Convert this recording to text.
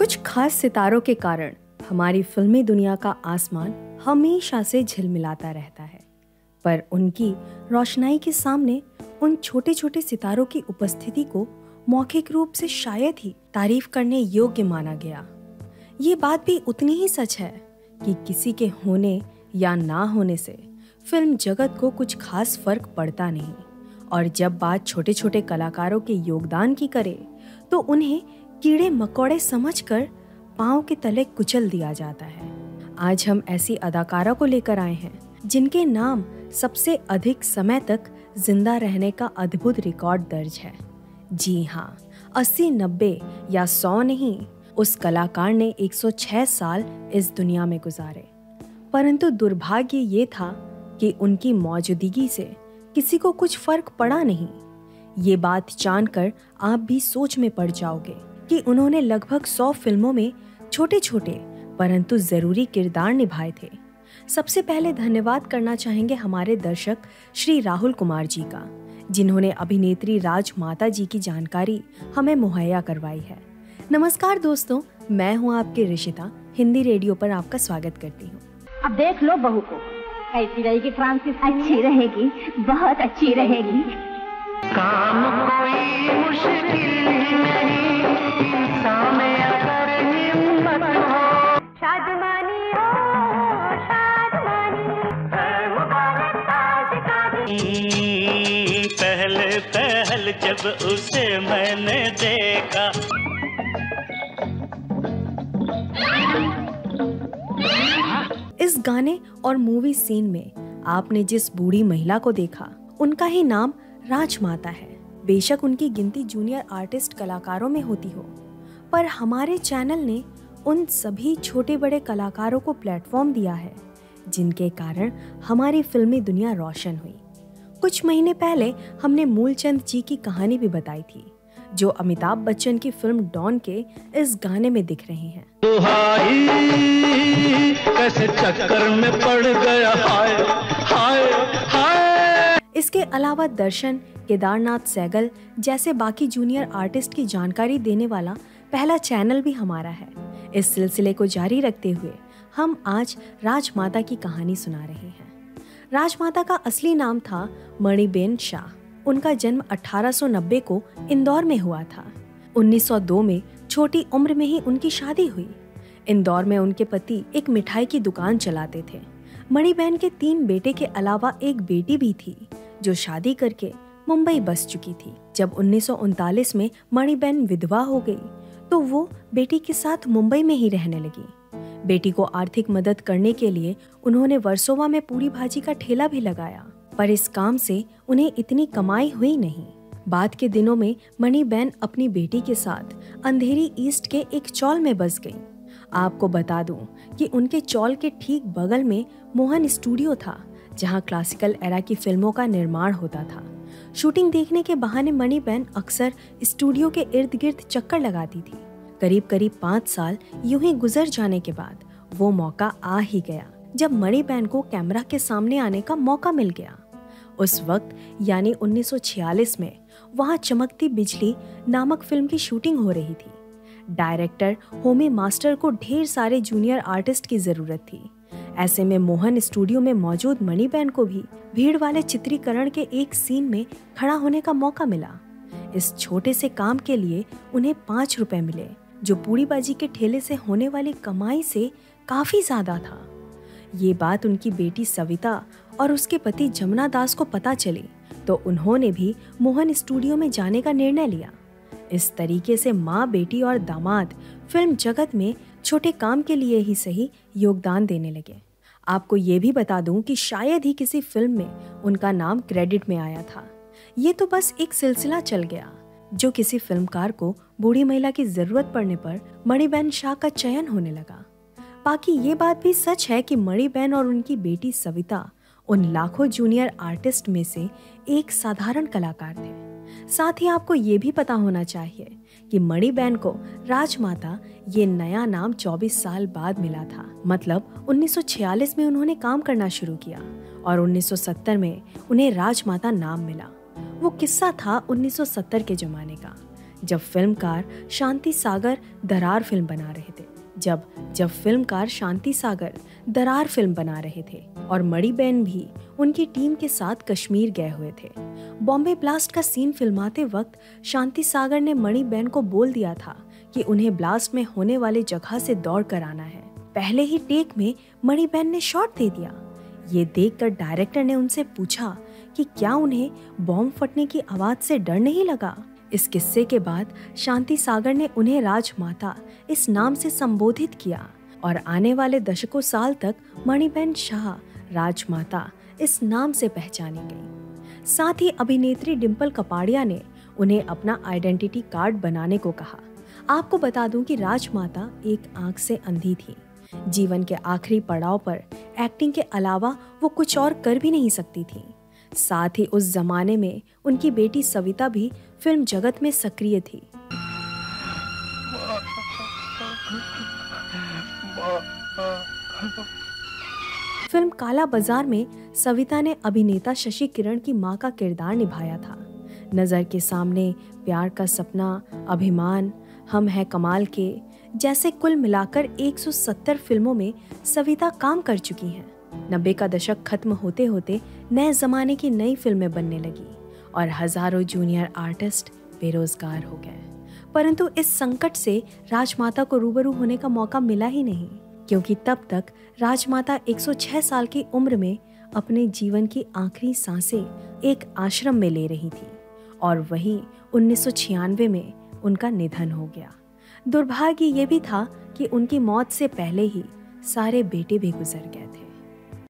कुछ खास सितारों के कारण हमारी फिल्मी दुनिया का आसमान हमेशा से झिलमिलाता रहता है, पर उनकी रोशनाई के सामने उन छोटे छोटे सितारों की उपस्थिति को मौखिक रूप से शायद ही तारीफ करने योग्य माना गया। ये बात भी उतनी ही सच है कि किसी के होने या ना होने से फिल्म जगत को कुछ खास फर्क पड़ता नहीं, और जब बात छोटे छोटे कलाकारों के योगदान की करे तो उन्हें कीड़े मकोड़े समझकर पांव के तले कुचल दिया जाता है। आज हम ऐसी अदाकारा को लेकर आए हैं जिनके नाम सबसे अधिक समय तक जिंदा रहने का अद्भुत रिकॉर्ड दर्ज है। जी हाँ, 80, 90 या 100 नहीं, उस कलाकार ने 106 साल इस दुनिया में गुजारे, परंतु दुर्भाग्य ये था कि उनकी मौजूदगी से किसी को कुछ फर्क पड़ा नहीं। ये बात जानकर आप भी सोच में पड़ जाओगे कि उन्होंने लगभग 100 फिल्मों में छोटे छोटे परंतु ज़रूरी किरदार निभाए थे। सबसे पहले धन्यवाद करना चाहेंगे हमारे दर्शक श्री राहुल कुमार जी का, जिन्होंने अभिनेत्री राज माता जी की जानकारी हमें मुहैया करवाई है। नमस्कार दोस्तों, मैं हूँ आपके रिशिता, हिंदी रेडियो पर आपका स्वागत करती हूँ। अब देख लो बहू को, ऐसी रहेगी फ्रांसिस, अच्छी रहेगी, बहुत अच्छी रहेगी। काम कोई मुश्किल नहीं, इंसान में अगर हिम्मत हो। शादमानी हो, शादमानी है मुबारक ताज का दिन। पहले पहल जब उसे मैंने देखा, इस गाने और मूवी सीन में आपने जिस बूढ़ी महिला को देखा उनका ही नाम राजमाता है। बेशक उनकी गिनती जूनियर आर्टिस्ट कलाकारों में होती हो, पर हमारे चैनल ने उन सभी छोटे बड़े कलाकारों को प्लेटफॉर्म दिया है जिनके कारण हमारी फिल्मी दुनिया रोशन हुई। कुछ महीने पहले हमने मूलचंद जी की कहानी भी बताई थी, जो अमिताभ बच्चन की फिल्म डॉन के इस गाने में दिख रहे हैं। कैसे चक्कर में पड़ गया, हाय हाय हाय। इसके अलावा दर्शन, केदारनाथ सैगल जैसे बाकी जूनियर आर्टिस्ट की जानकारी देने वाला पहला चैनल भी हमारा है। इस सिलसिले को जारी रखते हुए हम आज राजमाता की कहानी सुना रहे हैं। राजमाता का असली नाम था मणिबेन शाह। उनका जन्म 1890 को इंदौर में हुआ था। 1902 में छोटी उम्र में ही उनकी शादी हुई। इंदौर में उनके पति एक मिठाई की दुकान चलाते थे। मणिबेन के 3 बेटे के अलावा एक बेटी भी थी, जो शादी करके मुंबई बस चुकी थी। जब 1939 में मणिबेन विधवा हो गई तो वो बेटी के साथ मुंबई में ही रहने लगी। बेटी को आर्थिक मदद करने के लिए उन्होंने वर्सोवा में पूरी भाजी का ठेला भी लगाया, पर इस काम से उन्हें इतनी कमाई हुई नहीं। बाद के दिनों में मणिबेन अपनी बेटी के साथ अंधेरी ईस्ट के एक चौल में बस गईं। आपको बता दूं कि उनके चौल के ठीक बगल में मोहन स्टूडियो था, जहां क्लासिकल एरा की फिल्मों का निर्माण होता था। शूटिंग देखने के बहाने मणिबेन अक्सर स्टूडियो के इर्द गिर्द चक्कर लगाती थी। करीब करीब 5 साल यूं ही गुजर जाने के बाद वो मौका आ ही गया, जब मणिबेन को कैमरा के सामने आने का मौका मिल गया। उस वक्त यानी 1946 में वहाँ चमकती बिजली नामक फिल्म की शूटिंग हो रही थी। डायरेक्टर होमी मास्टर को ढेर सारे जूनियर आर्टिस्ट की ज़रूरत थी। ऐसे में मोहन स्टूडियो में मौजूद मणिबेन को भी भीड़ वाले चित्रीकरण के एक सीन में खड़ा होने का मौका मिला। इस छोटे से काम के लिए उन्हें 5 रुपये मिले, जो पूरी बाजी के ठेले से होने वाली कमाई से काफ़ी ज़्यादा था। ये बात उनकी बेटी सविता और उसके पति जमुनादास को पता चली, तो उन्होंने भी मोहन स्टूडियो में जाने का निर्णय लिया। इस तरीके से माँ, बेटी और दामाद फिल्म जगत में छोटे काम के लिए ही सही योगदान देने लगे। आपको ये भी बता दूं कि शायद ही किसी फिल्म में उनका नाम क्रेडिट में आया था। ये तो बस एक सिलसिला चल गया, जो किसी फिल्मकार को बूढ़ी महिला की जरूरत पड़ने पर मणिबेन शाह का चयन होने लगा। बाकी ये बात भी सच है कि मणिबेन और उनकी बेटी सविता उन लाखों जूनियर आर्टिस्ट में से एक साधारण कलाकार थे। साथ ही आपको ये भी पता होना चाहिए कि मणिबेन को राजमाता ये नया नाम 24 साल बाद मिला था। मतलब 1946 में उन्होंने काम करना शुरू किया और 1970 में उन्हें राजमाता नाम मिला। वो किस्सा था 1970 के ज़माने का, जब फिल्मकार शांति सागर दरार फिल्म बना रहे थे और मणिबेन भी उनकी टीम के साथ कश्मीर गए हुए थे। बॉम्बे ब्लास्ट का सीन फिल्माते वक्त शांति सागर ने मणिबेन को बोल दिया था कि उन्हें ब्लास्ट में होने वाले जगह से दौड़ कर आना है। पहले ही टेक में मणिबेन ने शॉट दे दिया। ये देखकर डायरेक्टर ने उनसे पूछा कि क्या उन्हें बॉम्ब फटने की आवाज से डर नहीं लगा। इस किस्से के बाद शांति सागर ने उन्हें राज माता इस नाम से संबोधित किया और आने वाले दशकों साल तक मणिबेन शाह राज माता इस नाम से पहचानी गई। साथ ही अभिनेत्री डिम्पल कपाड़िया ने उन्हें अपना आइडेंटिटी कार्ड बनाने को कहा। आपको बता दूं कि राज माता एक आंख से अंधी थी। जीवन के आखिरी पड़ाव पर एक्टिंग के अलावा वो कुछ और कर भी नहीं सकती थी। साथ ही उस जमाने में उनकी बेटी सविता भी फिल्म जगत में सक्रिय थी। फिल्म काला बाजार में सविता ने अभिनेता शशि किरण की मां का किरदार निभाया था। नजर के सामने, प्यार का सपना, अभिमान, हम हैं कमाल के जैसे कुल मिलाकर 170 फिल्मों में सविता काम कर चुकी हैं। 90 का दशक खत्म होते होते नए जमाने की नई फिल्में बनने लगी और हजारों जूनियर आर्टिस्ट बेरोजगार हो गए। परंतु इस संकट से राजमाता को रूबरू होने का मौका मिला ही नहीं, क्योंकि तब तक राजमाता 106 साल की उम्र में अपने जीवन की आखिरी सांसें एक आश्रम में ले रही थी और वहीं 1996 में उनका निधन हो गया। दुर्भाग्य ये भी था कि उनकी मौत से पहले ही सारे बेटे भी गुजर गए थे।